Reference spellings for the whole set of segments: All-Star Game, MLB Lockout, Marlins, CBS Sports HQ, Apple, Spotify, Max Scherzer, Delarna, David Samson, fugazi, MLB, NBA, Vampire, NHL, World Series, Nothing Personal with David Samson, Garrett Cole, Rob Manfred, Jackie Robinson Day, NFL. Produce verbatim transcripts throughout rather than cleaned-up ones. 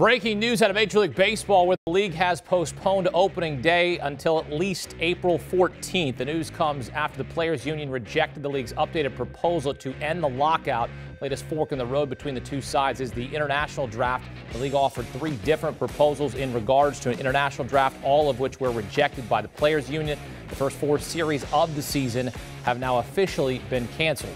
Breaking news out of Major League Baseball, where the league has postponed opening day until at least April fourteenth. The news comes after the Players Union rejected the league's updated proposal to end the lockout. Latest fork in the road between the two sides is the international draft. The league offered three different proposals in regards to an international draft, all of which were rejected by the Players Union. The first four series of the season have now officially been canceled.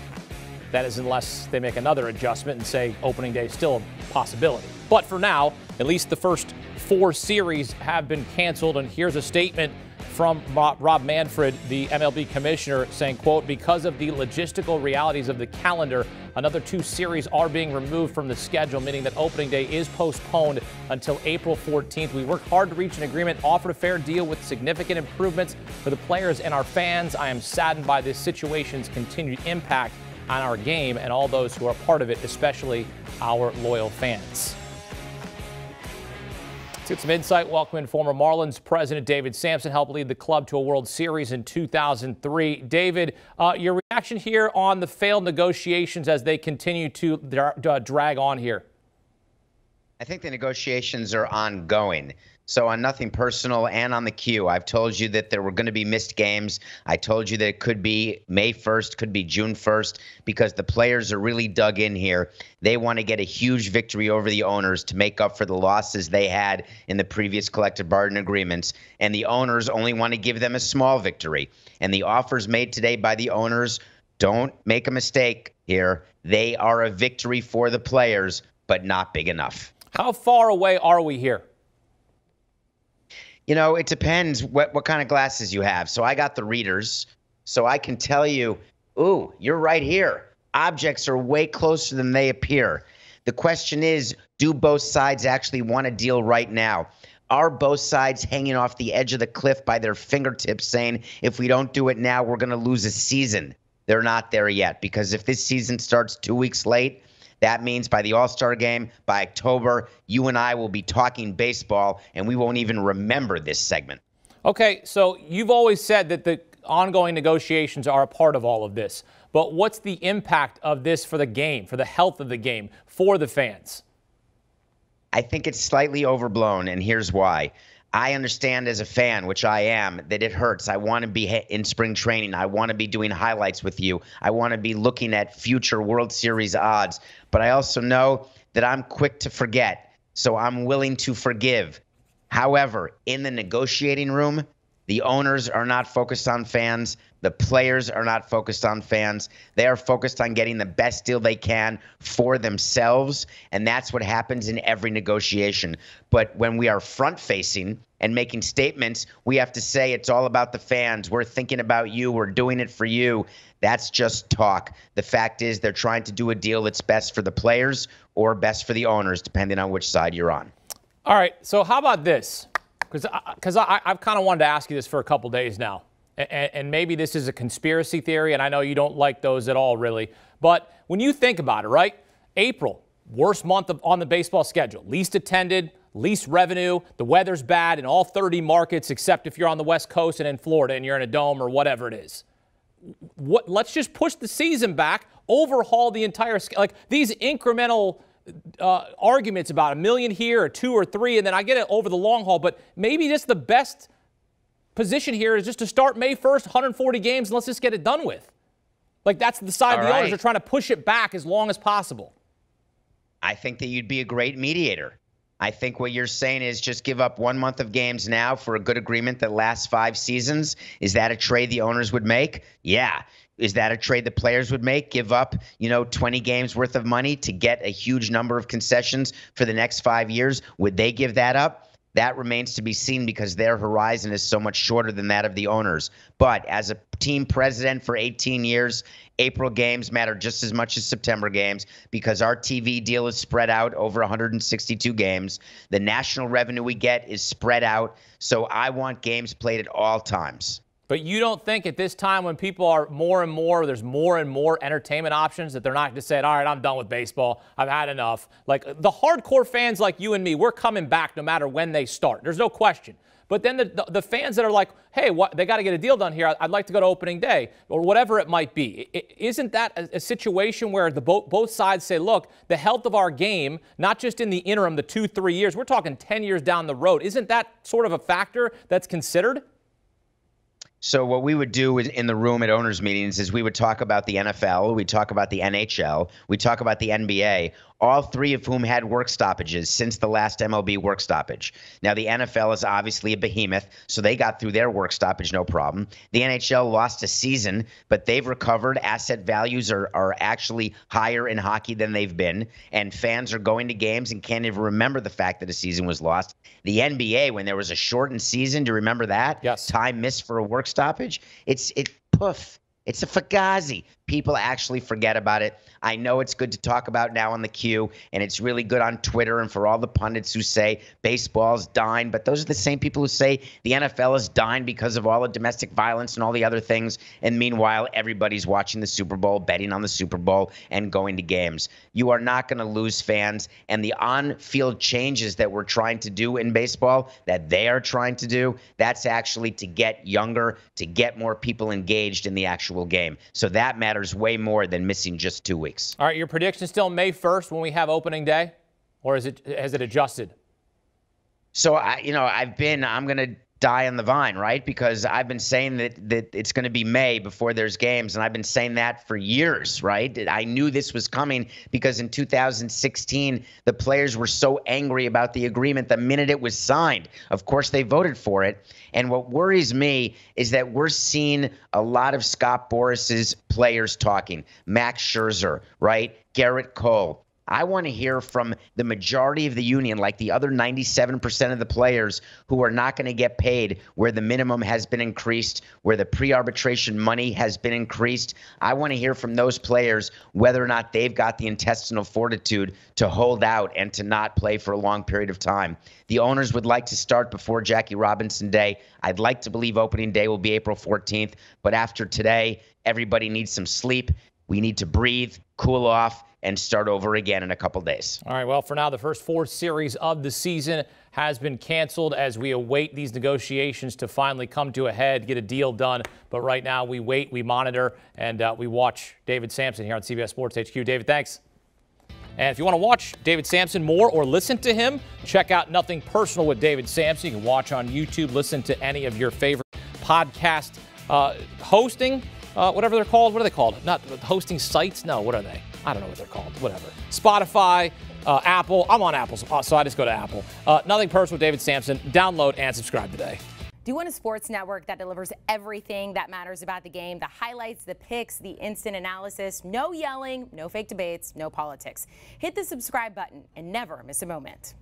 That is unless they make another adjustment and say opening day is still a possibility. But for now, at least the first four series have been canceled. And here's a statement from Rob Manfred, the M L B commissioner, saying, quote, because of the logistical realities of the calendar, another two series are being removed from the schedule, meaning that opening day is postponed until April fourteenth. We worked hard to reach an agreement, offered a fair deal with significant improvements for the players and our fans. I am saddened by this situation's continued impact on our game and all those who are part of it, especially our loyal fans. Let's get some insight. Welcome in former Marlins president David Samson, helped lead the club to a World Series in two thousand three. David, uh, your reaction here on the failed negotiations as they continue to dra uh, drag on here? I think the negotiations are ongoing. So on Nothing Personal and on the Q, I've told you that there were going to be missed games. I told you that it could be May first, could be June first, because the players are really dug in here. They want to get a huge victory over the owners to make up for the losses they had in the previous collective bargaining agreements. And the owners only want to give them a small victory. And the offers made today by the owners, don't make a mistake here. They are a victory for the players, but not big enough. How far away are we here? You know, it depends what, what kind of glasses you have. So I got the readers, so I can tell you, ooh, you're right here. Objects are way closer than they appear. The question is, do both sides actually want a deal right now? Are both sides hanging off the edge of the cliff by their fingertips saying, if we don't do it now, we're going to lose a season? They're not there yet, because if this season starts two weeks late, that means by the All-Star Game, by October, you and I will be talking baseball, and we won't even remember this segment. Okay, so you've always said that the ongoing negotiations are a part of all of this. But what's the impact of this for the game, for the health of the game, for the fans? I think it's slightly overblown, and here's why. I understand as a fan, which I am, that it hurts. I want to be in spring training. I want to be doing highlights with you. I want to be looking at future World Series odds. But I also know that I'm quick to forget, so I'm willing to forgive. However, in the negotiating room, the owners are not focused on fans. The players are not focused on fans. They are focused on getting the best deal they can for themselves, and that's what happens in every negotiation. But when we are front-facing and making statements, we have to say it's all about the fans. We're thinking about you. We're doing it for you. That's just talk. The fact is they're trying to do a deal that's best for the players or best for the owners, depending on which side you're on. All right, so how about this? Because I've kind of wanted to ask you this for a couple days now, and, and maybe this is a conspiracy theory, and I know you don't like those at all, really. But when you think about it, right, April, worst month of, on the baseball schedule, least attended, least revenue, the weather's bad in all thirty markets, except if you're on the West Coast and in Florida and you're in a dome or whatever it is. What, let's just push the season back, overhaul the entire – like these incremental – Uh, arguments about a million here or two or three, and then I get it over the long haul, but maybe just the best position here is just to start May first, one hundred forty games, and let's just get it done with. Like that's the side the owners are trying to push it back as long as possible. I think that you'd be a great mediator. I think what you're saying is just give up one month of games now for a good agreement that lasts five seasons. Is that a trade the owners would make? Yeah. Is that a trade the players would make? Give up, you know, twenty games worth of money to get a huge number of concessions for the next five years? Would they give that up? That remains to be seen because their horizon is so much shorter than that of the owners. But as a team president for eighteen years, April games matter just as much as September games because our T V deal is spread out over one hundred sixty-two games. The national revenue we get is spread out. So I want games played at all times. But you don't think at this time when people are more and more, there's more and more entertainment options, that they're not just saying, all right, I'm done with baseball. I've had enough. Like the hardcore fans like you and me, we're coming back no matter when they start. There's no question. But then the, the, the fans that are like, hey, what, they got to get a deal done here. I'd like to go to opening day or whatever it might be. It, isn't that a, a situation where the bo- both sides say, look, the health of our game, not just in the interim, the two, three years, we're talking ten years down the road. Isn't that sort of a factor that's considered? So what we would do in the room at owners' meetings is we would talk about the N F L, we talk about the N H L, we talk about the N B A, all three of whom had work stoppages since the last M L B work stoppage. Now, the N F L is obviously a behemoth, so they got through their work stoppage, no problem. The N H L lost a season, but they've recovered. Asset values are, are actually higher in hockey than they've been, and fans are going to games and can't even remember the fact that a season was lost. The N B A, when there was a shortened season, do you remember that? Yes. Time missed for a work stoppage. It's it poof. It's a fugazi. People actually forget about it. I know it's good to talk about now on the Q, and it's really good on Twitter and for all the pundits who say baseball's dying, but those are the same people who say the N F L is dying because of all the domestic violence and all the other things, and meanwhile, everybody's watching the Super Bowl, betting on the Super Bowl, and going to games. You are not going to lose fans, and the on-field changes that we're trying to do in baseball, that they are trying to do, that's actually to get younger, to get more people engaged in the actual game. So that matters. Matters way more than missing just two weeks. All right, your prediction still May first when we have opening day, or is it has it adjusted? So I, you know, I've been I'm gonna die on the vine, right? Because I've been saying that that it's gonna be May before there's games, and I've been saying that for years, right? I knew this was coming because in two thousand sixteen the players were so angry about the agreement the minute it was signed. Of course they voted for it. And what worries me is that we're seeing a lot of Scott Boras's players talking. Max Scherzer, right? Garrett Cole. I want to hear from the majority of the union, like the other ninety-seven percent of the players who are not going to get paid, where the minimum has been increased, where the pre-arbitration money has been increased. I want to hear from those players whether or not they've got the intestinal fortitude to hold out and to not play for a long period of time. The owners would like to start before Jackie Robinson Day. I'd like to believe opening day will be April fourteenth, but after today, everybody needs some sleep. We need to breathe, cool off, and start over again in a couple days. All right, well, for now, the first four series of the season has been canceled as we await these negotiations to finally come to a head, get a deal done. But right now, we wait, we monitor, and uh, we watch David Samson here on C B S Sports H Q. David, thanks. And if you want to watch David Samson more or listen to him, check out Nothing Personal with David Samson. You can watch on YouTube, listen to any of your favorite podcast uh, hosting, uh, whatever they're called. What are they called? Not hosting sites? No, what are they? I don't know what they're called, whatever. Spotify, uh, Apple. I'm on Apple, so I just go to Apple. Uh, Nothing Personal with David Samson. Download and subscribe today. Do you want a sports network that delivers everything that matters about the game? The highlights, the picks, the instant analysis, no yelling, no fake debates, no politics. Hit the subscribe button and never miss a moment.